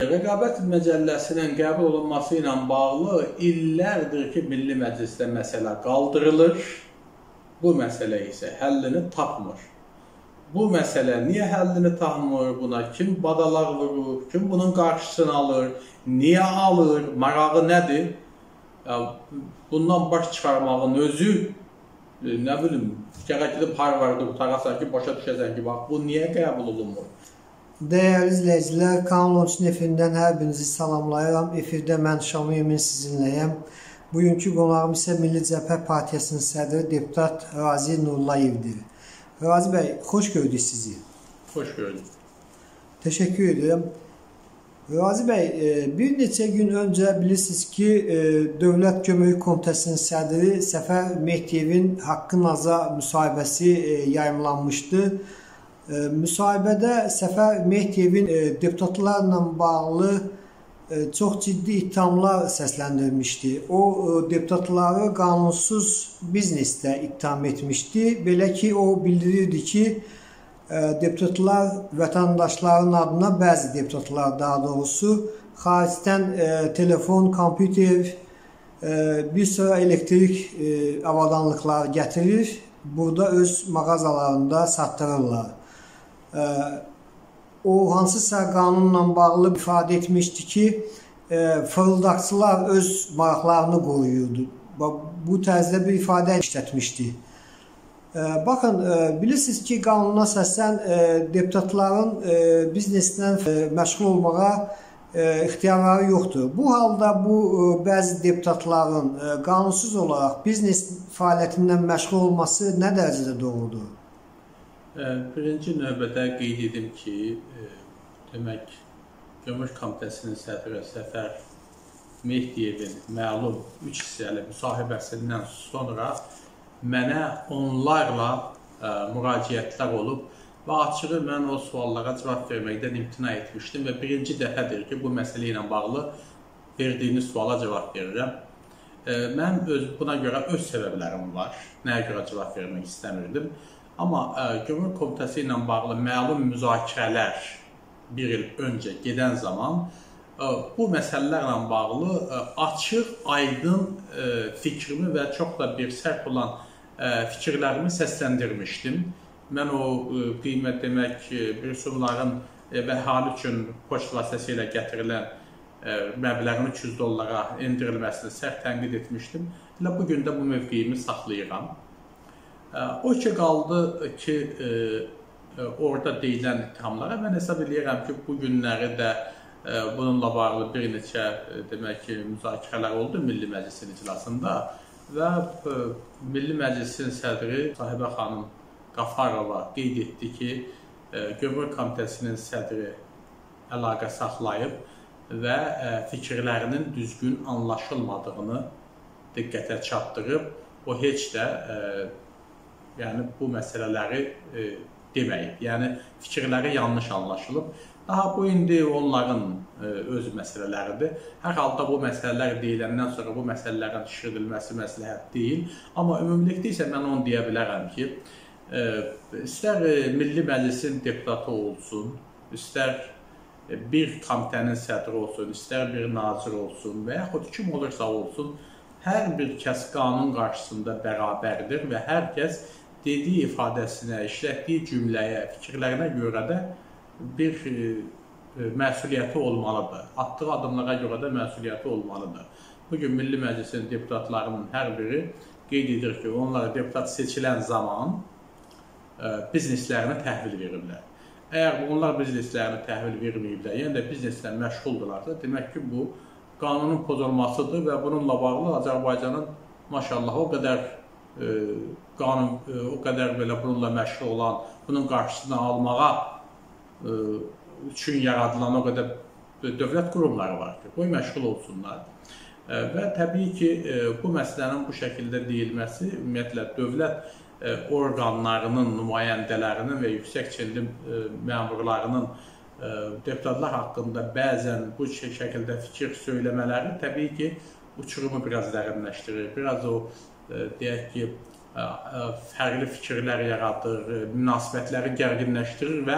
Rəqabət Məcəlləsinin qəbul olunması ilə bağlı illərdir ki, Milli Məclisdə məsələ qaldırılır, bu məsələ isə həllini tapmır. Bu məsələ niyə həllini tapmır, buna kim badalaq vurur, kim bunun qarşısını alır, niyə alır, marağı nədir? Bundan baş çıxarmağın özü, nə bilim, gərək edib Harvarda qutarasan ki, başa düşəsən ki, bax, bu niyə qəbul olunmur? Dəyərli izləyicilər, Kanal 13 efirindən hər birinizi salamlayıram. Efirdə mən Şamil sizinləyəm. Bugünkü qonağım isə Milli Cəbhə Partiyasının sədri deputat Razi Nurullayevdir. Razi bəy, xoş gördük sizi. Xoş gördük. Təşəkkür edirəm. Razi bəy, bir neçə gün öncə bilirsiniz ki, Devlet Gömrük Komitesinin sədri Səfər Mehdiyevin Haqqı Naza müsahibəsi yayımlanmışdı. Müsahibədə Səfər Mehdiyevin deputatlarla bağlı çox ciddi ittihamlar səsləndirmişdi. O, deputatları qanunsuz biznesdə ittiham etmişdi. Belə ki, o bildirirdi ki, deputatlar vətəndaşların adına, bəzi deputatlar daha doğrusu, xaricdən telefon, kompüter, bir sıra elektrik avadanlıqları gətirir, burada öz mağazalarında satdırırlar. O hansısa qanunla bağlı ifadə etmişdi ki, fırıldaqçılar öz maraqlarını qoruyurdu. Bu tərzdə bir ifadə işlətmişdi. Baxın, bilirsiniz ki, qanuna səsən deputatların bizneslə məşğul olmağa ixtiyarları yoxdur. Bu halda bu bəzi deputatların qanunsuz olaraq biznes fəaliyyətindən məşğul olması nə dərəcədə doğrudur? Birinci növbədə qeyd edim ki, demək, Gömrük Komitəsinin sədri Səfər Mehdiyevin məlum 3 hissəli müsahibəsindən sonra mənə onlarla müraciətlər olub və açığı mən o suallara cavab verməkdən imtina etmişdim və birinci dəfədir ki, bu məsələ ilə bağlı verdiyiniz suala cavab verirəm. Mən buna görə öz səbəblərim var, nəyə görə cavab vermək istəmirdim. Amma Gömrük Komitəsi ilə bağlı məlum müzakirələr bir il öncə gedən zaman bu məsələlərlə bağlı açıq, aydın fikrimi və çox da bir sərt olan fikirlərimi səsləndirmişdim. Mən o qiymət demək, rüsumların və hal üçün poçt vasitəsi ilə gətirilən məbləğin $300 endirilməsini sərt tənqid etmişdim. Elə bugün də bu mövqeyimi saxlayıram. O ki, qaldı ki, orada deyilən ittihamlara mən hesab edirəm ki, bu günləri də bununla bağlı bir neçə müzakirələr oldu Milli Məclisin iclasında və Milli Məclisin sədri Sahibə xanım Qafarova qeyd etdi ki, Gömrük Komitəsinin sədri əlaqə saxlayıb və fikirlərinin düzgün anlaşılmadığını diqqətə çatdırıb, o heç də yəni, bu məsələləri deməyib. Yəni, fikirləri yanlış anlaşılıb. Daha bu, indi onların öz məsələləridir. Hər halda bu məsələlər deyiləndən sonra bu məsələlərin şişirdilməsi məsləhət deyil. Amma ümumilikdə isə mən onu deyə bilərəm ki, istər Milli Məclisin deputatı olsun, istər bir komitənin sədri olsun, istər bir nazir olsun və yaxud kim olursa olsun, hər bir kəs qanun qarşısında bərabərdir və hər kəs dediyi ifadəsinə, işlətdiyi cümləyə, fikirlərinə görə də bir məsuliyyəti olmalıdır. Atdığı adımlara görə də məsuliyyəti olmalıdır. Bugün Milli Məclisin deputatlarının hər biri qeyd edir ki, onlara deputat seçilən zaman bizneslərinə təhvil verirlər. Əgər onlar bizneslərinə təhvil verməyiblər, yəni də bizneslə məşğuldurlarsa, demək ki, bu qanunun pozulmasıdır və bununla bağlı Azərbaycanın maşallah o qədər bununla məşğul olan, bunun qarşısını almağa üçün yaradılan o qədər dövlət qurumları var ki, qoy məşğul olsunlar. Və təbii ki, bu məsələnin bu şəkildə deyilməsi, ümumiyyətlə, dövlət orqanlarının, nümayəndələrinin və yüksək çinli məmurlarının deputatlar haqqında bəzən bu şəkildə fikir söyləmələri təbii ki, uçurumu biraz dərinləşdirir, biraz o, deyək ki, fərqli fikirlər yaradır, münasibətləri gərginləşdirir və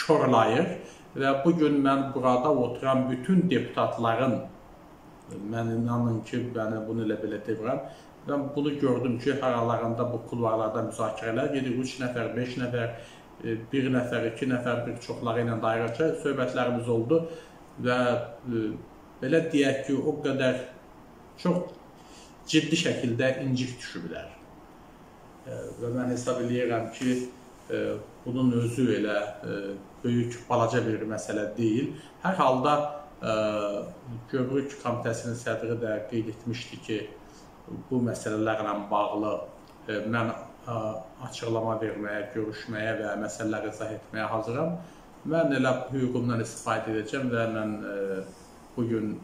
körlayır Və bugün mən burada oturan bütün deputatların, mən inanın ki, mən bunu elə belə deyirəm, mən bunu gördüm ki, aralarında bu kulvarlarda müzakirələr gedir, 3 nəfər, 5 nəfər, 1 nəfər, 2 nəfər, bir çoxları ilə dairəcə söhbətlərimiz oldu və belə deyək ki, o qədər çox ciddi şəkildə incik düşüblər. Və mən hesab edirəm ki, bunun özü elə böyük, balaca bir məsələ deyil. Hər halda Gömrük Komitəsinin sədri də qeyd etmişdi ki, bu məsələlərlə bağlı mən açıqlama verməyə, görüşməyə və məsələləri izah etməyə hazıram. Mən elə hüququmdan istifadə edəcəm və mən bugün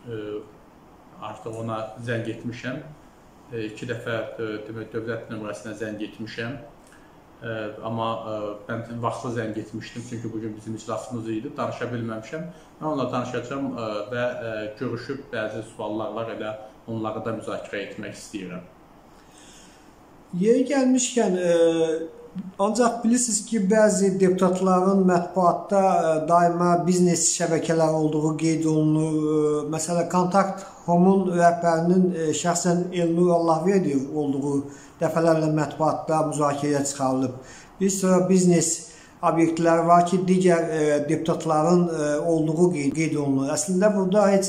artıq ona zəng etmişəm. 2 dəfə dövlət nömrəsinə zəng etmişəm. Amma mən vaxtlı zəng etmişdim, çünki bugün bizim iclasımız idi, danışa bilməmişəm. Mən onunla danışacağam və görüşüb bəzi suallarla elə onları da müzakirə etmək istəyirəm. Yeri gəlmişkən, ancaq bilirsiniz ki, bəzi deputatların mətbuatda daima biznes şəbəkələri olduğu qeyd olunur. Məsələn, Kontakt.com-un rəhbərinin şəxsən Elnur Allahverdiyev olduğu dəfələrlə mətbuatda müzakirəyə çıxarılıb. Bir sıra biznes obyektləri var ki, digər deputatların olduğu qeyd olunur. Əslində, burada heç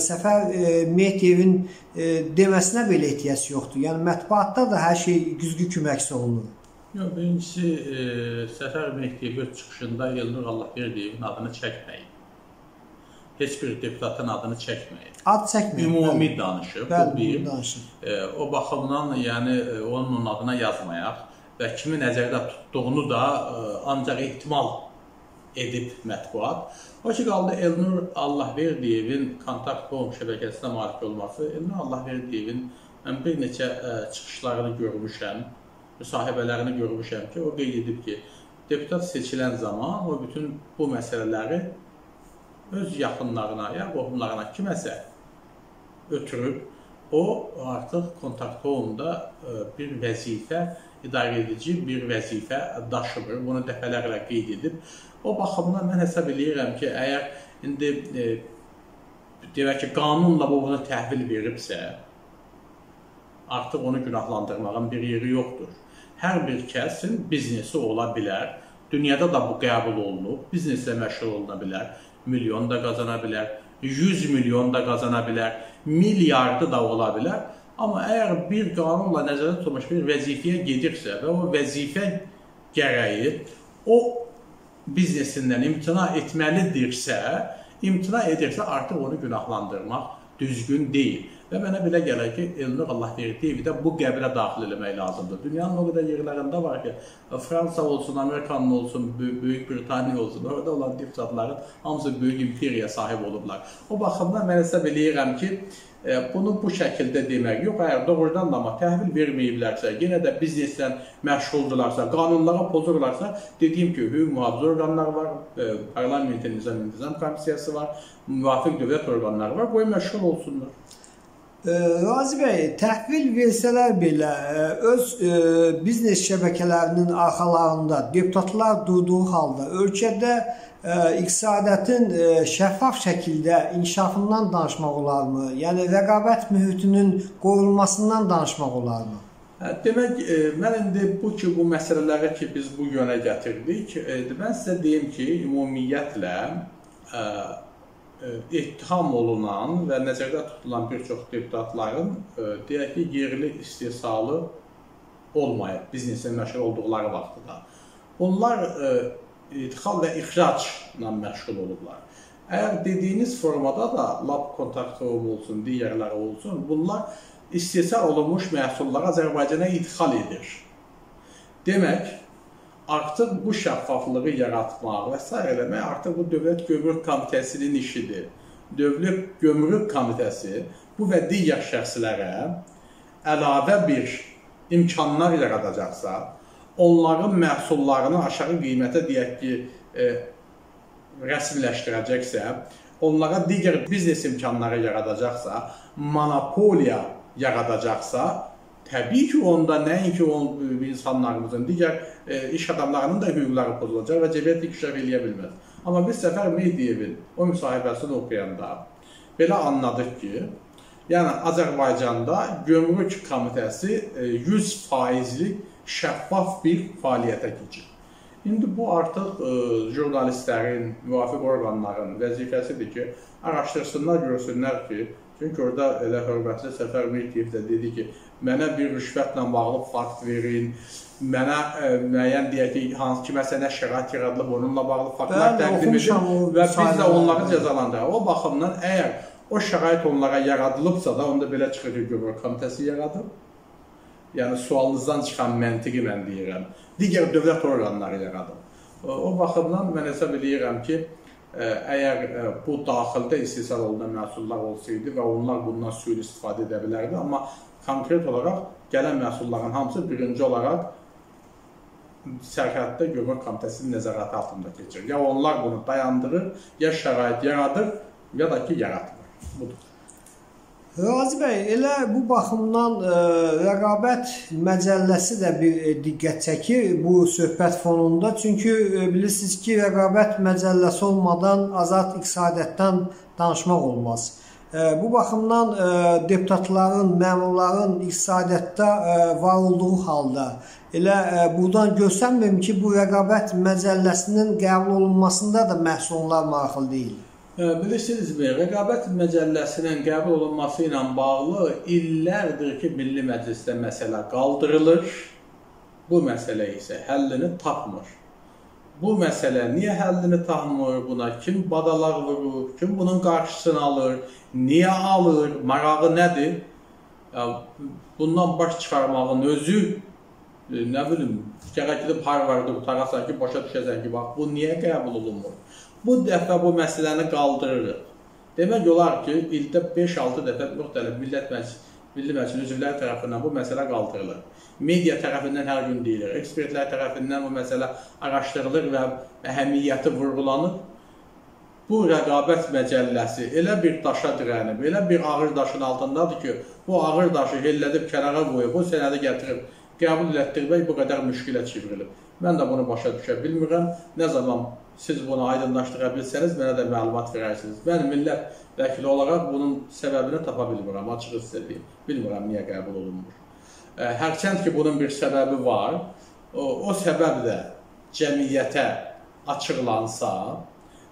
Səfər Mehdiyevin deməsinə belə ehtiyac yoxdur. Yəni, mətbuatda da hər şey güzgü kimi əks olunur. Yox, birincisi, Səfər Mehdiyevin çıxışında Elnur Allahverdiyevin adını çəkməyib. Heç bir deputatın adını çəkməyib. Ad çəkməyib. Ümumi danışıb. Bəli, danışıb. O baxımdan, yəni, onun adına yazmayaq və kimi nəzərdə tutduğunu da ancaq ehtimal edib mətbuat. O ki, qaldı Elnur Allahverdiyevin Kontakt.com şəbəkəsinə malik olması. Elnur Allahverdiyevin mən bir neçə çıxışlarını görmüşəm. Müsahibələrini görmüşəm ki, o qeyd edib ki, deputat seçilən zaman o bütün bu məsələləri öz yaxınlarına, ya qohumlarına kiməsə ötürüb, o artıq Kontakt.com-da bir vəzifə, idarə edici bir vəzifə daşımır. Bunu dəfələrlə qeyd edib. O baxımdan mən hesab edirəm ki, əgər indi qanunla bunu təhvil veribsə, artıq onu günahlandırmağın bir yeri yoxdur. Hər bir kəsin biznesi ola bilər. Dünyada da bu qəbul olunub. Bizneslə məşğul oluna bilər. Milyon da qazana bilər. 100 milyon da qazana bilər. Milyardı da ola bilər. Amma əgər bir qanunla nəzərdə tutulmuş bir vəzifəyə gedirsə və o vəzifə gərəyi o biznesindən imtina etməlidirsə, artıq onu günahlandırmaq düzgün deyil. Və mənə belə gəlir ki, Elnur Allahverdiyevi də bu qəbrə daxil eləmək lazımdır. Dünyanın o qədər yerlərində var ki, Fransa olsun, Amerikanlı olsun, Böyük Britaniya olsun, orada olan deputatların hamısı böyük imperiyaya sahib olublar. O baxımdan mən hesab eləyirəm ki, bunu bu şəkildə demək yox, əgər doğrudan da təhvil verməyiblərsə, yenə də bizneslə məşğuldurlarsa, qanunlara pozurlarsa, dediyim ki, hüquq mühafizə orqanları var, parlamentin nizam komissiyası var, müvafiq dövlət orqanları var, qoy məşğul olsunlar. Razi bəy, təhvil versələr belə öz biznes şəbəkələrinin arxalarında deputatlar durduğu halda ölkədə iqtisadiyyatın şəffaf şəkildə inkişafından danışmaq olarmı? Yəni, rəqabət mühitinin qorunmasından danışmaq olarmı? Demək, mən indi bu məsələləri ki, biz bu yönə gətirdik, mən sizə deyim ki, ümumiyyətlə ittiham olunan və nəzərdə tutulan bir çox deputatların deyək ki, yerli istehsalı olmayıb biznesin məşğul olduqları vaxtda. Onlar idxal və ixracla məşğul olublar. Əgər dediyiniz formada da lab kontakta olsun, digərləri olsun, bunlar istehsal olunmuş məhsulları Azərbaycana idxal edir. Demək, artıq bu şəffaflığı yaratmaq və s. eləmək artıq bu Dövlət Gömrük Komitəsinin işidir. Dövlət Gömrük Komitəsi bu və digər şəxslərə əlavə bir imkanlar yaradacaqsa, onların məhsullarını aşağı qiymətə deyək ki, rəsmiləşdirəcəksə, onlara digər biznes imkanları yaradacaqsa, monopoliya yaradacaqsa, təbii ki, onda nəinki insanlarımızın, digər iş adamlarının da hüquqları pozulacaq və cəmiyyət inkişaf eləyə bilməz. Amma biz Səfər Mehdiyevin o müsahibəsini oxuyanda belə anladıq ki, yəni Azərbaycanda Gömrük Komitəsi 100%lik şəffaf bir fəaliyyətə keçir. İndi bu artıq jurnalistlərin, müvafiq orqanların vəzifəsidir ki, araşdırsınlar, görsünlər ki, çünki orada elə hörmətli Səfər Mehdiyev də dedi ki, mənə bir rüşvətlə bağlı fakt verin, mənə müəyyən deyək ki, hansı kiməsə nə şərait yaradılıb, onunla bağlı faktlar təqdim edin və biz də onları cəzalandıraq. O baxımdan əgər o şərait onlara yaradılıbsa da, onda belə çıxır ki, Gömrük Komitəsi yaradır. Yəni, sualınızdan çıxan məntiqi mən deyirəm. Digər dövlət orqanları yaradır. O baxımdan mən hesab edirəm ki, əgər bu daxildə istehsal olunan məhsullar olsaydı və onlar bundan sui istifadə edə bilərdi, amma konkret olaraq gələn məhsulların hamısı birinci olaraq sərhəddə Gömrük Komitəsinin nəzarəti altında keçir. Ya onlar bunu dayandırır, ya şərait yaradır, ya da ki, yaratmır. Budur. Razi bəy, elə bu baxımdan Rəqabət Məcəlləsi də bir diqqət çəkir bu söhbət fonunda. Çünki bilirsiniz ki, Rəqabət Məcəlləsi olmadan azad iqtisadiyyatdan danışmaq olmaz. Bu baxımdan deputatların, məmurların iqtisadiyyatda var olduğu halda elə buradan görsənməyim ki, bu Rəqabət Məcəlləsinin qəbul olunmasında da məhz onlar maraqlı deyil. Bilirsinizmi, Rəqabət Məcəlləsinin qəbul olunması ilə bağlı illərdir ki, Milli Məclisdə məsələ qaldırılır, bu məsələ isə həllini tapmır. Bu məsələ niyə həllini tapmır, buna kim badalaq vurur, kim bunun qarşısını alır, niyə alır, marağı nədir? Bundan baş çıxarmağın özü, nə bilim, gərək edib Harvardı qutarasan ki, başa düşəsən ki, bax, bu niyə qəbul olunmur? Bu dəfə bu məsələni qaldırırıq. Demək olar ki, ildə 5-6 dəfə müxtəlif Milli Məclis üzvləri tərəfindən bu məsələ qaldırılır. Media tərəfindən hər gün deyilir, ekspertlər tərəfindən bu məsələ araşdırılır və əhəmiyyəti vurğulanır. Bu Rəqabət Məcəlləsi elə bir daşa dirənib, elə bir ağır daşın altındadır ki, bu ağır daşı hellədib kənara qoyub, o sənədi gətirib, qəbul etdirmək bu qədər müşkilə çevrilib. Mən də bunu başa düşə bilmirəm. Nə zaman siz bunu aydınlaşdıra bilsəniz, mənə də məlumat verərsiniz. Mən millət vəkili olaraq bunun səbəbini tapa bilmirəm, açıq sizə deyim. Bilmirəm, niyə qəbul olunmur. Hərçənd ki, bunun bir səbəbi var. O səbəb də cəmiyyətə açıqlansa,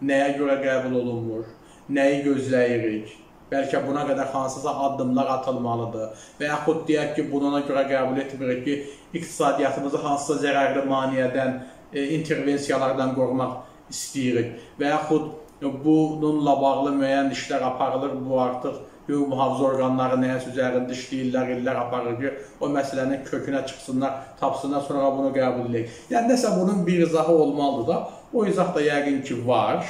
nəyə görə qəbul olunmur, nəyi gözləyirik, bəlkə buna qədər hansısa addımlar atılmalıdır və yaxud deyək ki, buna görə qəbul etmirik ki, iqtisadiyyatımızı hansısa zərərli maniyədən, intervensiyalardan qorumaq istəyirik və yaxud bununla bağlı müəyyən işlər aparılır, bu artıq hüquq mühafizə orqanları nəyəsə üzərində işləyirlər, illər aparır ki, o məsələnin kökünə çıxsınlar, tapsınlar, sonra bunu qəbul edək. Yəni, nəsə bunun bir izahı olmalıdır da, o izah da yəqin ki, var,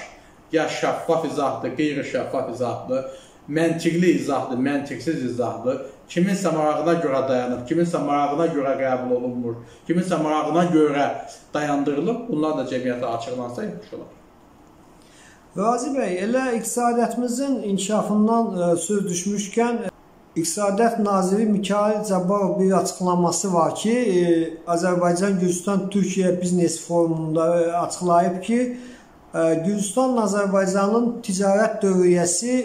ya şəffaf izahdır, qeyri-şəffaf izahdır, məntiqli izahdır, məntiqsiz izahdır, kiminsə marağına görə dayanıb, kiminsə marağına görə qəbul olunmur, kiminsə marağına görə dayandırılıb, bunlar da cəmiyyətə açıqlansa yaxşı olar. Razi bəy, elə iqtisadiyyatimizin inkişafından söz düşmüşkən, İqtisadiyyat Naziri Mikari Cəbarov bir açıqlaması var ki, Azərbaycan-Gürcistan-Türkiyə biznes forumunda açıqlayıb ki, Gürcistan-Azərbaycanın ticarət dövriyyəsi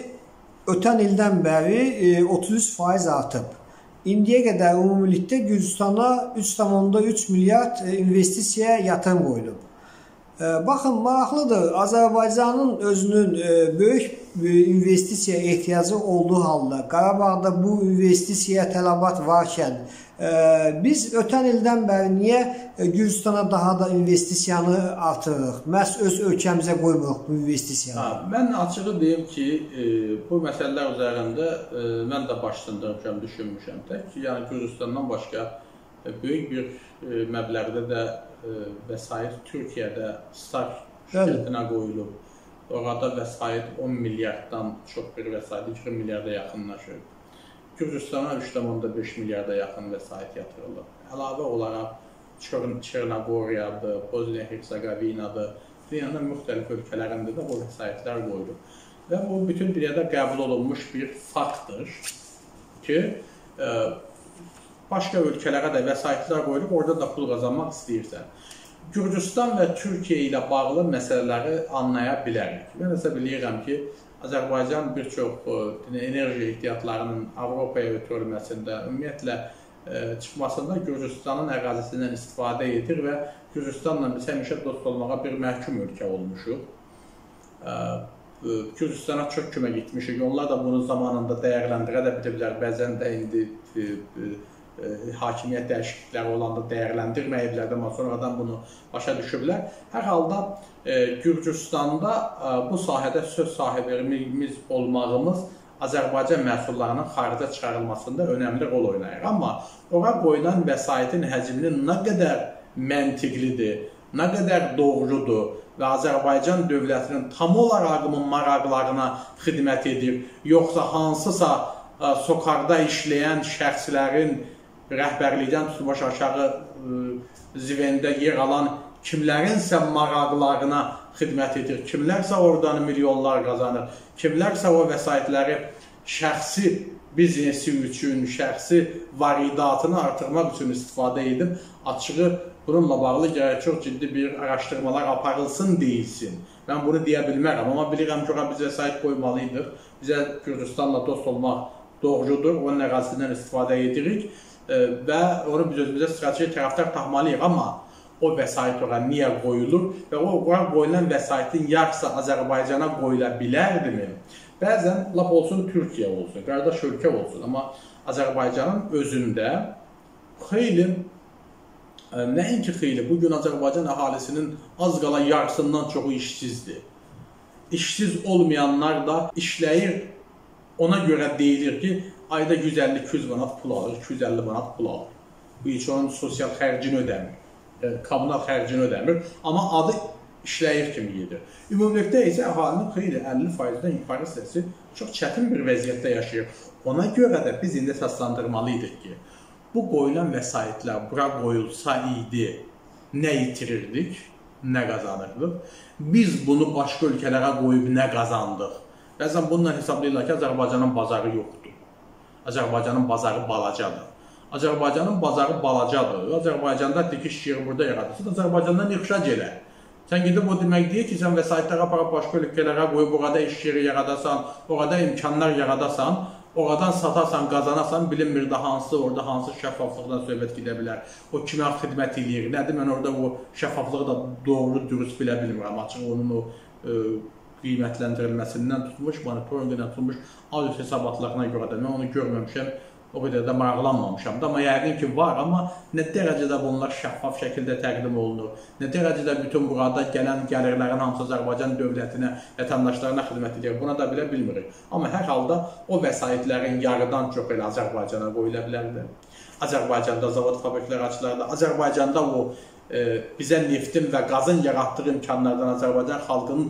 ötən ildən bəri 33% artıb. İndiyə qədər ümumilikdə Gürcistana 3,3 milyard investisiya yatırım qoyulub. Baxın, maraqlıdır, Azərbaycanın özünün böyük investisiya ehtiyacı olduğu halda, Qarabağda bu investisiyaya tələbat varkən, biz ötən ildən bəri niyə Gürcistana daha da investisiyanı artırırıq? Məhz öz ölkəmizə qoymuruq bu investisiyanı. Mən açığı deyim ki, bu məsələlər üzərində mən də başlandırmışam, düşünmüşəm tək ki, yəni Gürcistandan başqa böyük bir məbləğdə də vəsait Türkiyədə Star şirkətinə qoyulub. Orada vəsait 10 milyarddan çox bir vəsait, 2 milyarda yaxınlaşır. Gürcistana 3,5 milyarda yaxın vəsait yatırılır. Əlavə olaraq Çernaqoriyadır, Bosniya-Hersegovinadır, dünyanın müxtəlif ölkələrində də bu vəsaitlər qoyulur. Və bu bütün dünyada qəbul olunmuş bir faktdır ki, başqa ölkələrə də vəsaitlər qoyulub, orada da pul qazanmaq istəyirsən. Gürcüstan və Türkiyə ilə bağlı məsələləri anlaya bilərik. Mən hesab edirəm ki, Azərbaycan bir çox enerji ehtiyatlarının Avropaya ötürülməsində, ümumiyyətlə çıxmasında Gürcüstanın ərazisindən istifadə edir və Gürcüstanla biz həmişə dost olmağa bir məhkum ölkə olmuşuq. Gürcüstana çox kömək etmişik, onlar da bunun zamanında dəyərləndirə də bitirlər, bəzən də indi hakimiyyət dəyişiklikləri olanda dəyərləndirməyiblərdi, amma sonradan bunu başa düşüblər. Hər halda Gürcüstanda bu sahədə söz sahibimiz olmağımız Azərbaycan məhsullarının xaricə çıxarılmasında önəmli rol oynayır. Amma ora qoyulan vəsaitin həcmini nə qədər məntiqlidir, nə qədər doğrudur və Azərbaycan dövlətinin tam olaraq maraqlarına xidmət edir, yoxsa hansısa sokarda işləyən şəxslərin rəhbərlikdən tutmuş aşağı zivendə yer alan kimlərinsə maraqlarına xidmət edir, kimlərsə oradan milyonlar qazanır, kimlərsə o vəsaitləri şəxsi biznesi üçün, şəxsi varidatını artırmaq üçün istifadə edib, açığı bununla bağlı gərək çox ciddi bir araşdırmalar aparılsın deyilsin. Mən bunu deyə bilmərəm, amma bilirəm ki, ora biz vəsait qoymalıydıq, bizə Gürcüstanla dost olmaq doğrudur, onun ərazisindən istifadə edirik və onu biz özümüzə strateji tərəfdar taxmalıyıq, amma o vəsait ora niyə qoyulur və ora qoyulan vəsaitin yarısı Azərbaycana qoyula bilərdimi? Bəzən lap olsun Türkiyə olsun, qardaş ölkə olsun, amma Azərbaycanın özündə xeyli, nəinki xeyli, bugün Azərbaycan əhalisinin az qala yarısından çoxu işsizdir. İşsiz olmayanlar da işləyir, ona görə deyilir ki, ayda 150-200 manat pul alır, 250 manat pul alır. Bu heç onun sosial xərcini ödəmir, kommunal xərcini ödəmir, amma adı işləyir kimi gedir. Ümumilikdə isə əhalinin xeyli 50%-dən yuxarı hissəsi çox çətin bir vəziyyətdə yaşayır. Ona görə də biz indi səslandırmalıydık ki, bu qoyulan vəsaitlər bura qoyulsa idi, nə itirirdik, nə qazanırdıq, biz bunu başqa ölkələrə qoyub nə qazandıq. Bəzən bununla hesablayırlar ki, Azərbaycanın bazarı yoxdur, Azərbaycanın bazarı balacadır. Azərbaycanın bazarı balacadır, Azərbaycanda dikiş yeri burada yaradırsan, Azərbaycandan ixrac elə. Sən gedib o demək deyir ki, sən vəsaitlərə aparıb başqa ölkələrə qoyub orada iş yeri yaradasan, orada imkanlar yaradasan, oradan satasan, qazanasan, bilinmir də hansı, orada hansı şəffaflıqdan söhbət gedə bilər, o kimə xidmət eləyir, nədir, mən orada o şəffaflığı da doğru, dürüst bilə bilmirəm, açıq onun o qiymətləndirilməsindən tutmuş, monitorinqdən tutmuş, audit hesabatlarına görə də mən onu görməmişəm, o qədər də maraqlanmamışam da, amma yəqin ki, var, amma nə dərəcədə bunlar şəffaf şəkildə təqdim olunur, nə dərəcədə bütün burada gələn gəlirlərin hamısı Azərbaycan dövlətinə, vətəndaşlarına xidmət edir, buna da bilə bilmirik. Amma hər halda o vəsaitlərin yarıdan çox elə Azərbaycana qoyula bilərdi. Azərbaycanda zavod fabriklər açılardı, Azərbaycanda o bizə neftin və qazın yaratdığı imkanlardan Azərbaycan xalqının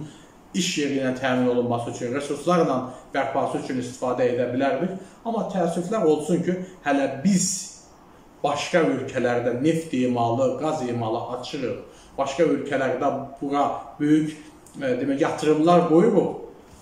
iş yeri ilə təmin olunması üçün, resurslarla bərpası üçün istifadə edə bilərdik. Amma təəssüflər olsun ki, hələ biz başqa ölkələrdə neft emalı, qaz emalı açırıq, başqa ölkələrdə bura böyük yatırımlar qoyuruq.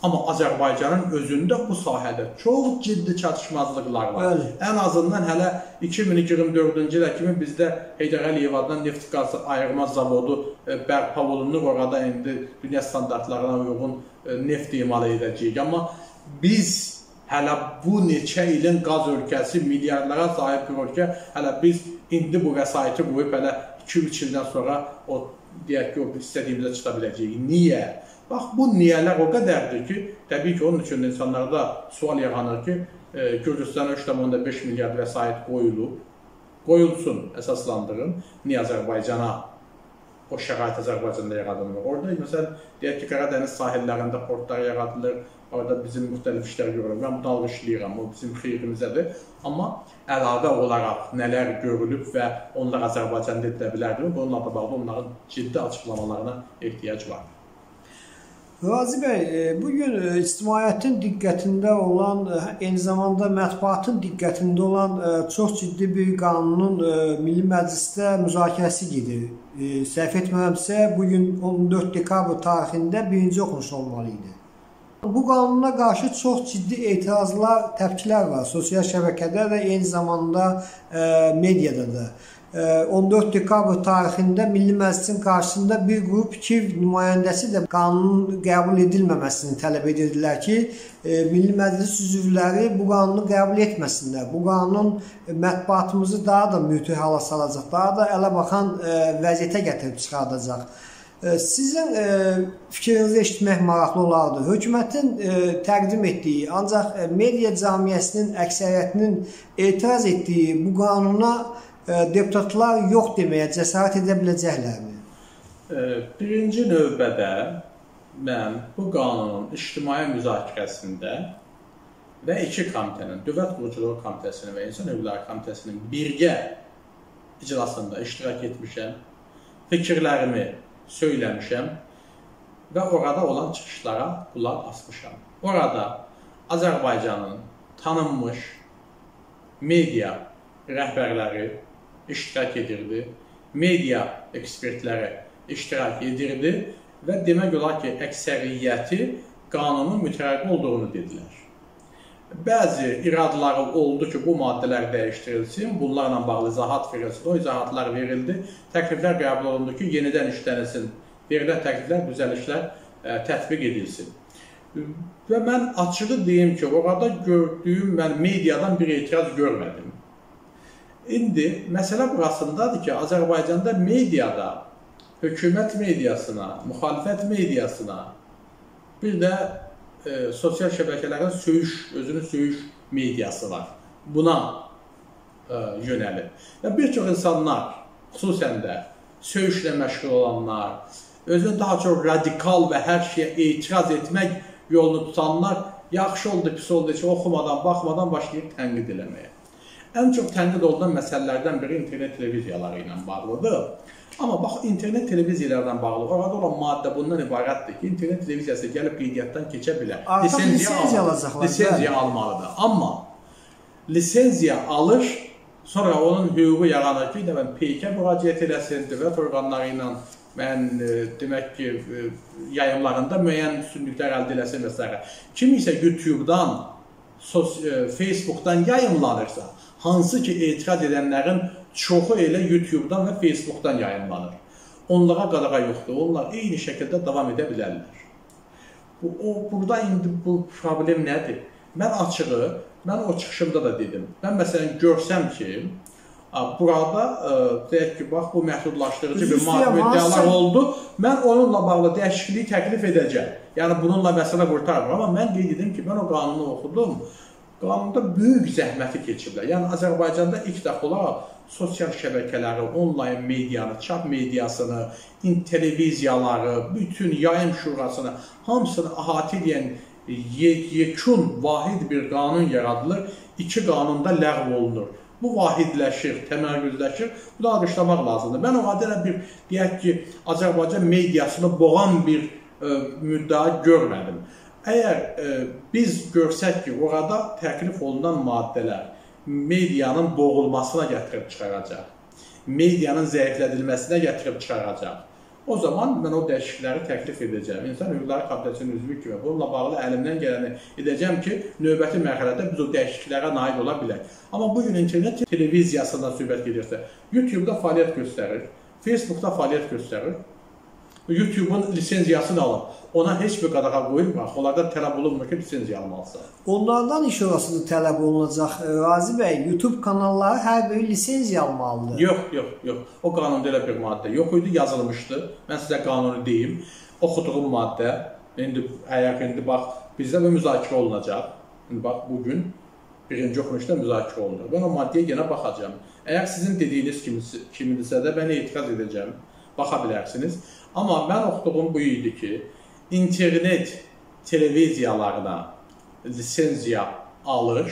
Amma Azərbaycanın özündə bu sahədə çox ciddi çatışmazlıqlar var. Ən azından hələ 2024-cü ilə kimi bizdə Heydər Əliyev adından neft qaz ayırma zavodu bərpa olunur. Orada indi dünya standartlarına uyğun neft emalı edəcəyik. Amma biz hələ bu neçə ilin qaz ölkəsi, milyardlara sahib bir ölkə, hələ biz indi bu vəsaiti qoyub hələ 2-3 ildən sonra o deyək ki, istədiyimizə çıxa biləcəyik. Niyə? Bax, bu niyələr o qədərdir ki, təbii ki, onun üçün insanlarda sual yaranır ki, Gürcüstana 3,5 milyard vəsait qoyulub, qoyulsun, əsaslandırın, niyə Azərbaycana, o şərait Azərbaycanda yaradılır. Orada, məsələn, deyək ki, Qaradəniz sahillərində portlar yaradılır, orada bizim müxtəlif işlər görürəm, mən bunu alqışlayıram, o bizim xeyrimizədir. Amma əlavə olaraq nələr görülüb və onlar Azərbaycanda edilə bilərdir, bununla da bağlı onların ciddi açıqlamalarına ehtiyac var. Razi bəy, bugün ictimaiyyətin diqqətində olan, eyni zamanda mətbuatın diqqətində olan çox ciddi bir qanunun Milli Məclisdə müzakirəsi gedir. Səhv etmirəmsə, bugün 14 dekabr tarixində birinci oxunuş olmalı idi. Bu qanuna qarşı çox ciddi etirazlar, təpkilər var sosial şəbəkədə və eyni zamanda mediada da. 14 dekabr tarixinde Milli Məclisin karşısında bir grup Kiyev nümayəndəsi de kanunun qəbul edilməməsini tələb edirdilər ki, Milli Məclis üzvləri bu qanunu qəbul etməsinlər. Bu qanun mətbuatımızı daha da mütü hala salacaq, daha da ələ baxan vəziyyətə gətirib çıxardacaq. Sizin fikrinizi eşitmək maraqlı olardı. Hökumətin təqdim etdiyi, ancaq media camiyyəsinin əksəriyyətinin etiraz etdiyi bu qanuna deputatlar yox deməyə cəsarət edə biləcəklərmi? Birinci növbədə mən bu qanunun ictimai müzakirəsində və iki komitənin, Dövlət Quruculuğu Komitəsinin və İnsan Hüquqları Komitəsinin birgə iclasında iştirak etmişəm, fikirlərimi söyləmişəm və orada olan çıxışlara qulaq asmışam. Orada Azərbaycanın tanınmış media rəhbərləri iştirak edirdi, media ekspertləri iştirak edirdi və demək olar ki, əksəriyyəti qanunun mütərəqqi olduğunu dedilər. Bəzi iradları oldu ki, bu maddələr dəyişdirilsin, bunlarla bağlı izahat verilsin, o izahatlar verildi, təkliflər qəbul olundu ki, yenidən işlənilsin, verilən təkliflər, düzəlişlər tətbiq edilsin. Və mən açığı deyim ki, orada gördüyüm, mən mediadan bir etiraz görmədim. İndi məsələ burasındadır ki, Azərbaycanda mediada, hökumət mediasına, müxalifət mediasına, bir də sosial şəbəkələrin özünün söyüş mediası var. Buna yönəlir. Və bir çox insanlar, xüsusən də söyüşlə məşğul olanlar, özünü daha çox radikal və hər şeyə etiraz etmək yolunu tutanlar, yaxşı oldu, pis oldu, heç oxumadan, baxmadan başlayıb tənqid eləməyə. Ən çox tənqid olunan məsələlərdən biri internet televiziyaları ilə bağlıdır. Amma bax, internet televiziyalarından bağlı orada olan maddə bundan ibarətdir ki, internet televiziyası gəlib qeydiyyatdan keçə bilər. Artıq lisenziya almalıdır. Amma lisenziya alır, sonra onun hüququ yaranır ki, mən peykə müraciət eləsin, dövlət orqanları ilə mən demək ki, yayımlarında müəyyən üstünlüklər əldə eləsin və s. Kim isə YouTube-dan, Facebook-dan yayımlanırsa, hansı ki, etiraz edənlərin çoxu elə YouTube-dan və Facebook-dan yayınlanır. Onlara qadağa yoxdur, onlar eyni şəkildə davam edə bilərlər. Burada indi bu problem nədir? Mən açığı, mən o çıxışımda da dedim. Mən məsələn görsəm ki, burada, deyək ki, bax, bu məhdudlaşdırıcı bir maddələr oldu, mən onunla bağlı dəyişikliyi təklif edəcəm. Yəni, bununla məsələ qurtarmır. Amma mən qeyd edim ki, mən o qanunu oxudum. Qanunda böyük zəhməti keçiblər. Yəni, Azərbaycanda ilk dəfə olaraq sosial şəbəkələri, onlayn medianı, çap mediasını, televiziyaları, bütün yayım şurasını, hamısını əhatə edən yekun, vahid bir qanun yaradılır. İki qanunda ləğv olunur. Bu vahidləşir, təmərgüzləşir. Bu da alqışlamaq lazımdır. Mən o qədər bir, deyək ki, Azərbaycan mediasını boğan bir müddəa görmədim. Əgər biz görsək ki, orada təklif olunan maddələr medianın boğulmasına gətirib çıxaracaq, medianın zəiflədilməsinə gətirib çıxaracaq, o zaman mən o dəyişiklikləri təklif edəcəm. İnsan Hüquqları Komitəsinin üzvü kimi bununla bağlı əlimdən gələni edəcəm ki, növbəti mərhələdə biz o dəyişikliklərə nail ola bilək. Amma bugün internet televiziyasından söhbət gedirsə, YouTube-da fəaliyyət göstərir, Facebook-da fəaliyyət göstərir, YouTube-un lisenziyasını alın. Ona heç bir qadağa qoyulmur. Onlardan tələb olunmur ki, lisenziya almalısın. Onlardan iş orasını tələb olunacaq. Razi bəy, YouTube kanalları hər bir lisenziya almalıdır. Yox. O qanunda elə bir maddə yox idi, yazılmışdı. Mən sizə qanunu deyim. Oxuduğum maddə, indi bax, bizdə müzakirə olunacaq. İndi bax, bugün birinci oxunuşda müzakirə olunur. Mən o maddəyə yenə baxacağım. Əgər sizin dediyiniz kimidirsə də mən etiraz edəcəm. Baxa bilərsiniz. Amma mən oxuduğum bu idi ki, internet televiziyalarına lisenziya alır,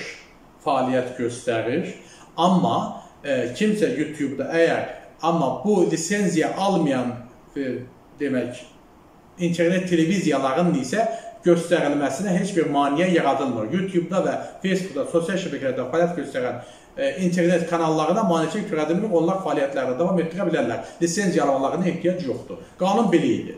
fəaliyyət göstərir, amma kimsə YouTube-da amma bu lisenziya almayan demək, internet televiziyalarının isə göstərilməsinə heç bir maniyə yaradılmır. YouTube-da və Facebook-da, sosial şəbəkələrdə fəaliyyət göstərən internet kanallarına maneçilik törədilmək, onlar fəaliyyətlərlə davam etdirə bilərlər. Lisenziya alanlarına ehtiyac yoxdur. Qanun belə idi.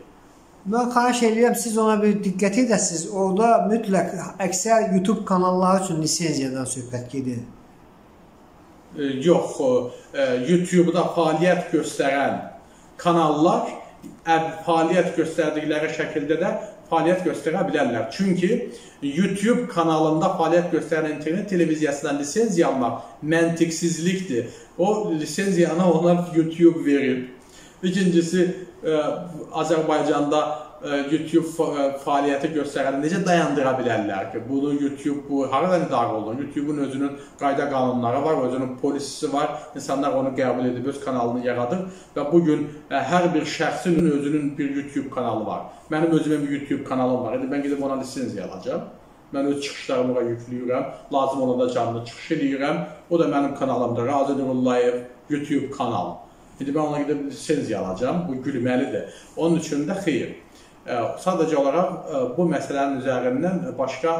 Mən xahiş edirəm, siz ona bir diqqət edəsiniz. Orada mütləq əksər YouTube kanalları üçün lisenziyadan söhbət gedir. yox, YouTube-da fəaliyyət göstərən kanallar fəaliyyət göstərdikləri şəkildə də fəaliyyət göstərə bilərlər. Çünki YouTube kanalında fəaliyyət göstərən internet televiziyasından lisenziya almaq məntiqsizlikdir. O lisenziyanı onlar YouTube verir. İkincisi, Azərbaycanda YouTube fəaliyyəti göstərəni necə dayandıra bilərlər ki, bunu YouTube, bu haradan idarə olunur? YouTube'un özünün qayda qanunları var, özünün polisisi var, insanlar onu qəbul edib, öz kanalını yaradır və bugün hər bir şəxsin özünün bir YouTube kanalı var. Mənim özümün bir YouTube kanalım var, mən gidib ona lisenziya alacağım. Mən öz çıxışlarımı yükləyirəm, lazım olan da canlı çıxış edirəm, o da mənim kanalımdır, Razi Nurullayev YouTube kanalı. İndi mən ona gidib lisenziya alacağım, bu gülməlidir. Onun üçün də xeyir. Sadəcə olaraq bu məsələnin üzərindən başqa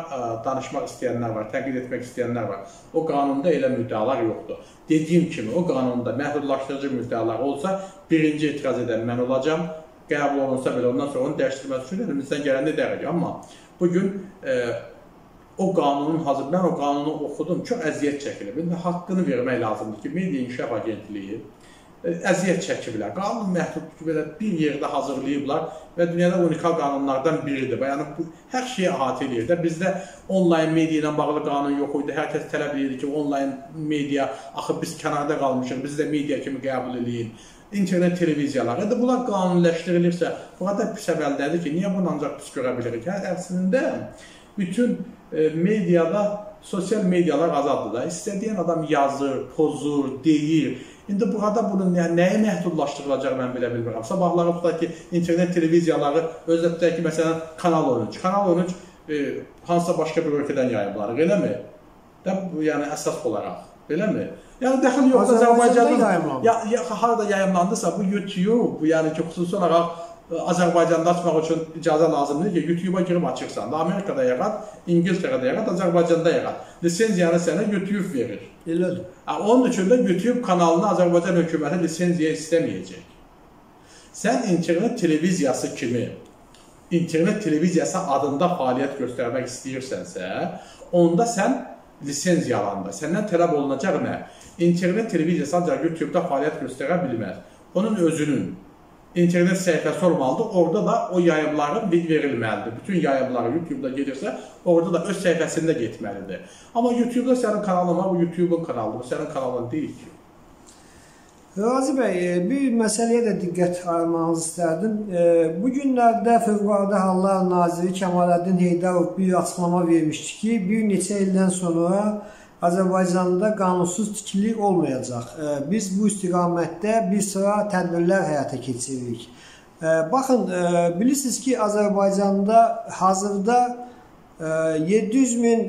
danışmaq istəyənlər var, təqlid etmək istəyənlər var. O qanunda elə müddəalar yoxdur. Dediyim kimi, o qanunda məhdudlaşdırıcı müddəalar olsa, birinci etiraz edən mən olacam. Qəbul olunsa belə, ondan sonra onu dəyişdirmək üçün elimizdən gələndə edərik. Amma bugün o qanunun hazır, mən o qanunu oxudum, çox əziyyət çəkilib. İndi haqqını vermək lazımdır ki, Media İnkişaf Agentliyi əziyyət çəkiblər. Qanun məhdud bir yerdə hazırlayıblar və dünyada unikal qanunlardan biridir. Yəni, bu, hər şeyi əhatə eləyir də. Bizdə onlayn media ilə bağlı qanun yox idi. Hər kəs tələb edirdi ki, onlayn media, axı biz kənarda qalmışıq, biz də media kimi qəbul edin. İnternet televiziyaları da bunlar qanunləşdirilirsə, burada pis əvəldədir ki, niyə bunu ancaq biz görə bilirik? Əslində, bütün mediada, sosial medialar azaddır da. İstədiyin adam yazır, pozur, deyir. İndi burada bunun nəyə məhdudlaşdırılacaq mən belə bilmirəm. Sabahları tutaq ki, internet televiziyaları özdə tutaq ki, məsələn, Kanal 13. Kanal 13 hansısa başqa bir ölkədən yayımlanır, eləmi? Yəni, əsas olaraq, eləmi? Yəni, dəxil yoxdur, Azərbaycanda harada yayımlandısa, bu YouTube, yəni ki, xüsusi olaraq Azərbaycanda açmaq üçün icazə lazımdır ki, YouTube-a girib açırsan da, Amerikada yarat, İngiltərədə yarat, Azərbaycanda yarat. Lisenziyanı sənə YouTube verir. Elədir. Onun üçün də YouTube kanalını Azərbaycan hökuməti lisenziya istəməyəcək. Sən internet televiziyası kimi, internet televiziyası adında fəaliyyət göstərmək istəyirsənsə, onda sən lisenziyalanma. Səndən tələb olunacaq nə? İnternet televiziyası ancaq YouTube-da fəaliyyət göstərə bilməz. Onun özünün internet səhifəsi olmalıdır, orada da o yayımların verilməlidir. Bütün yayımları YouTube-da gedirsə, orada da öz səhifəsində getməlidir. Amma YouTube-da sənin kanalın var, bu YouTube-un kanalıdır, bu sənin kanalın deyil ki. Razi bəy, bir məsələyə də diqqət ayırmağınızı istərdim. Bu günlərdə Fövqəladə Hallar Naziri Kəmaləddin Heydərov bir açıqlama vermişdi ki, bir neçə ildən sonra Azərbaycanda qanunsuz tikili olmayacaq. Biz bu istiqamətdə bir sıra tədbirlər həyata keçiririk. Baxın, bilirsiniz ki, Azərbaycanda hazırda 700 min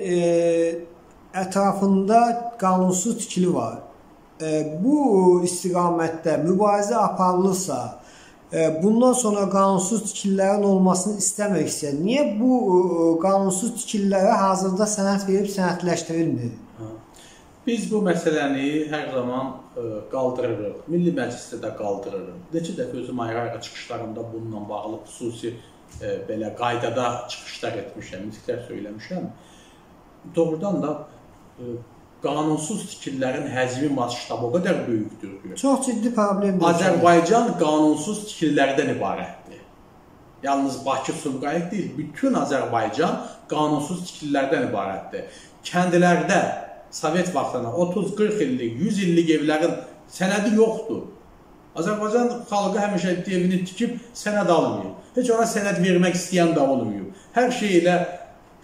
ətrafında qanunsuz tikili var. Bu istiqamətdə mübarizə aparılırsa, bundan sonra qanunsuz tikililərin olmasını istəməksə, niyə bu qanunsuz tikililərə hazırda sənəd verib sənədləşdirilmir? Biz bu məsələni hər zaman qaldırırıq, Milli Məclisdə də qaldırırıq. Neçə dəfə özüm ayrı-ayrı çıxışlarımda bununla bağlı xüsusi belə qaydada çıxışlar etmişəm, nitqlər söyləmişəm. Doğrudan da qanunsuz tikililərin həcmi maşştabı o qədər böyükdür ki, çox ciddi problemdir. Azərbaycan qanunsuz tikililərdən ibarətdir. Yalnız Bakı, Sumqayıt deyil, bütün Azərbaycan qanunsuz tikililərdən ibarətdir. Kəndilərdə Sovet vaxtına 30-40 illik, 100 illik evlərin sənədi yoxdur. Azərbaycan xalqı həmişə evini tikib sənəd almıyor. Heç ona sənəd vermək istəyən də olmuyor. Hər şey ilə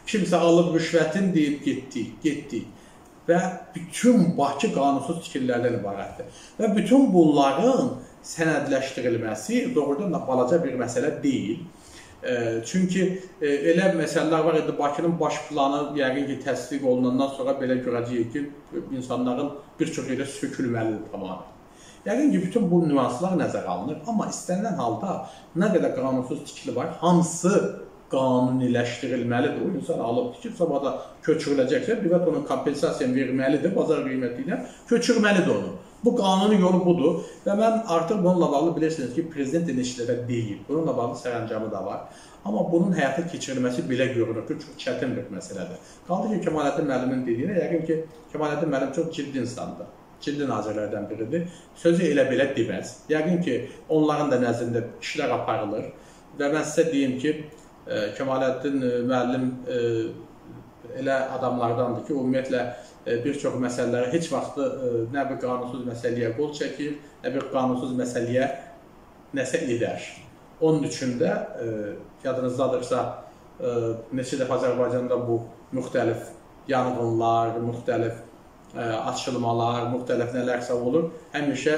kimsə alıb rüşvətin deyib getdik. Və bütün Bakı qanunsuz tikililərdən ibarətdir. Və bütün bunların sənədləşdirilməsi doğrudan da balaca bir məsələ deyil. Çünki elə məsələlər var idi, Bakının baş planı yəqin ki, təsdiq olunandan sonra belə görəcəyik ki, insanların bir çox yerə sökülməlidir tamamı. Yəqin ki, bütün bu nüanslar nəzərə alınır, amma istənilən halda nə qədər qanunsuz tikili var, hamısı qanuniləşdirilməlidir. O insan alıb tikib, sabah da köçürüləcəksə, dövlət onun kompensasiyasını verməlidir, bazar qiyməti ilə köçürməlidir onu. Bu qanuni yolu budur və mən artıq bununla bağlı bilirsiniz ki, prezident enişlərə deyil, bununla bağlı sərəncamı da var. Amma bunun həyata keçirilməsi belə görünür ki, çox çətin bir məsələdir. Qaldı ki, Kəmaləddin müəllimin dediyinə, yəqin ki, Kəmaləddin müəllim çox ciddi insandır. ciddi nazirlərdən biridir. Sözü elə belə deməz. Yəqin ki, onların da nəzrində işlər aparılır. Və mən sizə deyim ki, Kəmaləddin müəllim elə adamlardandır ki, ümumiyyətlə bir çox məsələləri heç vaxtı nə bir qanunsuz məsələyə qol çəkir, nə bir qanunsuz məsələyə nəsə edər. Onun üçün də, yadınızdadırsa, neçə dəfə Azərbaycanda bu müxtəlif yanğınlar, müxtəlif açılmalar, müxtəlif nələrsə olur, həmişə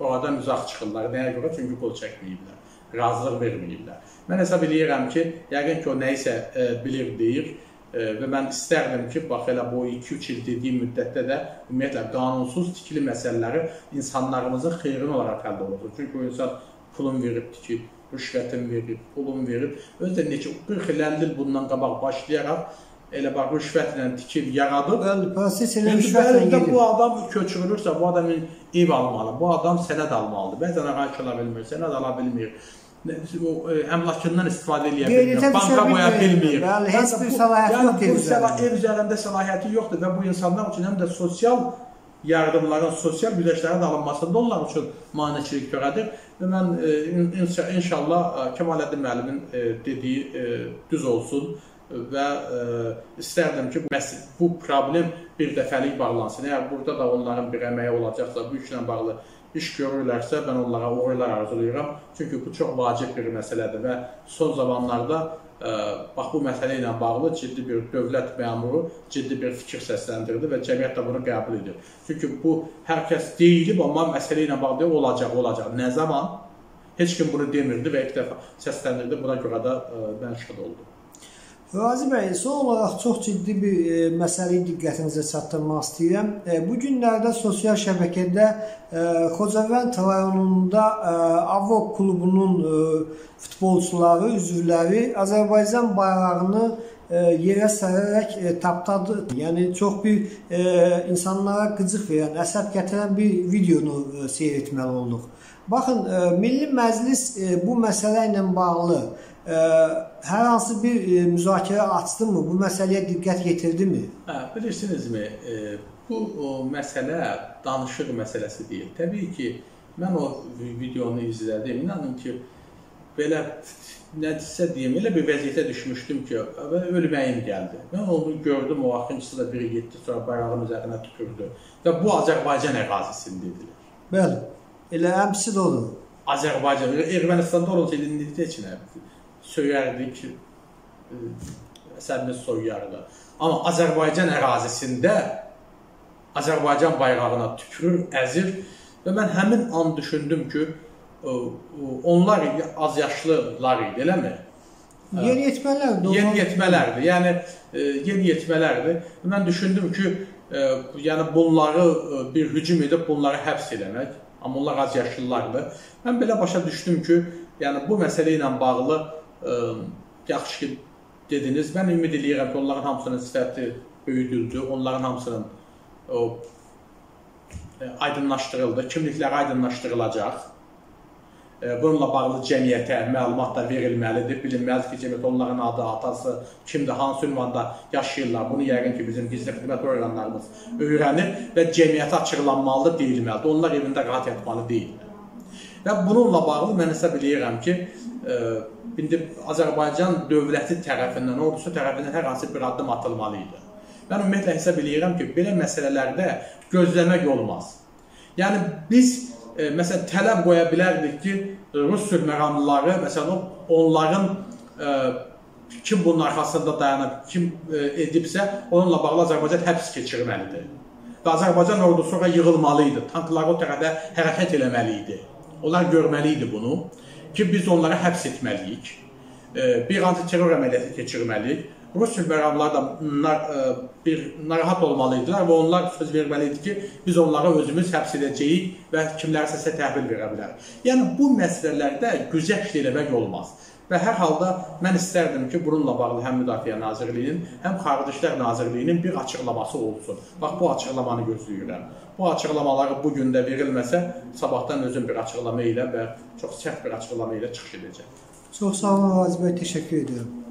oradan uzaq çıxırlar. Nəyə görə? Çünki qol çəkməyiblər, razılıq verməyiblər. Mən hesab edirəm ki, yəqin ki, o nəyisə bilir, deyir. Və mən istərdim ki, bax elə bu 2-3 il dediyim müddətdə də ümumiyyətlə qanunsuz tikili məsələləri insanlarımızın xeyrin olaraq həll olunur. Çünki o insan pulun verib tikib, rüşvətin verib, pulun verib. Özü də neçə 40-50 il bundan qabaq başlayaraq elə bax rüşvətlə tikib, yaradıb. Rüşvətlə bu adam köçürülürsə, bu adamın ev almalı, bu adam sənəd almalıdır. Bəzən ağaç ala bilmir, sənəd ala bilmir. Əmlakından istifadə eləyə bilmir, banka qoya bilmir. Ev üzərində səlahiyyəti yoxdur və bu insanlar üçün həm də sosial yardımların, sosial güzəştlərin alınmasında onlar üçün maneçilik görədir. Və mən inşallah Kəmaləddin müəllimin dediyi düz olsun və istərdim ki, bu problem bir dəfəlik bağlansın. Əgər burada da onların bir əməyi olacaqsa, bu işlə bağlı iş görürlərsə, mən onlara uğurlar arzulayıram. Çünki bu çox vacib bir məsələdir və son zamanlarda bax bu məsələ ilə bağlı ciddi bir dövlət məmuru ciddi bir fikir səsləndirdi və cəmiyyət də bunu qəbul edir. Çünki bu, hər kəs deyilib, amma məsələ ilə bağlı olacaq, olacaq. Nə zaman? Heç kim bunu demirdi və ilk dəfə səsləndirdi. Buna görə də mən şad oldum. Razi bəy, son olaraq çox ciddi bir məsələyi diqqətinizə çatdırmaq istəyirəm. Bu günlərdə sosial şəbəkədə Xocavren Tavarnunda Avroq klubunun futbolçuları, üzvləri Azərbaycan bayrağını yerə sərərək tapdadı. Yəni, çox bir insanlara qıcıq verən, əsəb gətirən bir videonu seyr etməli olduq. Baxın, Milli Məclis bu məsələ ilə bağlı hər hansı bir müzakirə açdı mı? Bu məsələyə diqqət yetirdi mi? Bilirsinizmi, bu məsələ danışıq məsələsi deyil. Təbii ki, mən o videonu izlədim. İnanın ki, belə, nədirsə deyim, elə bir vəziyyətə düşmüşdüm ki, ölməyim gəldi. Mən onu gördüm, o axıncısı da biri getdi, sonra bayrağın üzərinə tükürdü. Və bu, Azərbaycan ərazisində edilir. Bəli, elə əmsi də olur. Azərbaycan, Ermənistanda olunca edinlikdə heç nə edilir. Söyərdik, əsəbimiz soyuyardı. Amma Azərbaycan ərazisində Azərbaycan bayrağına tükürür, əzir və mən həmin an düşündüm ki, onlar az yaşlılar idi, eləmi? Yeniyetmələrdir. Yəni, yeniyetmələrdir. Mən düşündüm ki, bunları bir hücum edib bunları həbs eləmək. Amma onlar az yaşlılardır. Mən belə başa düşdüm ki, bu məsələ ilə bağlı yaxşı ki dediniz, mən ümid eləyirəm ki, onların hamısının sifəti böyüdüldü, onların hamısının aydınlaşdırıldı, kimlikləri aydınlaşdırılacaq. Bununla bağlı cəmiyyətə məlumat da verilməlidir, bilinməlidir ki, cəmiyyət onların adı, atası, kimdir, hansı ünvanda yaşayırlar. Bunu yəqin ki, bizim gizli xidmət orqanlarımız öyrənir və cəmiyyətə açıqlanmalıdır, deyilməlidir. Onlar evində rahat yatmalı deyil. Və bununla bağlı mən hesab eləyirəm ki, indi Azərbaycan dövləti tərəfindən, ordusu tərəfindən hər hansı bir addım atılmalı idi. Mən ümumiyyətlə hesab eləyirəm ki, belə məsələlərdə gözləmək olmaz. Yəni, biz, məsələn, tələb qoya bilərdik ki, Rus sülhməramlıları, məsələn, onların kim bunun arxasında dayanıb, kim edibsə, onunla bağlı Azərbaycan həbs keçirməlidir. Və Azərbaycan ordusu oraya yığılmalı idi, tankları o tərəfə hərəkət eləməli idi. Onlar görməli idi bunu. Ki, biz onları həbs etməliyik, bir antiterror əməliyyatı keçirməliyik. Rus sülhməramlılar da narahat olmalıydılar və onlar söz verməli idi ki, biz onlara özümüz həbs edəcəyik və kimlərsə təhvil verə bilərik. Yəni, bu məsələlərdə güzəşt eləmək olmaz. Və hər halda mən istərdim ki, bununla bağlı həm Müdafiə Nazirliyinin, həm Xarici İşlər Nazirliyinin bir açıqlaması olsun. Bax, bu açıqlamanı gözləyirəm. Bu açıqlamaları bugün də verilməsə, sabahdan özüm bir açıqlama ilə və çox sərt bir açıqlama ilə çıxış edəcək. Çox sağ olun, Razi bəy, təşəkkür edirəm.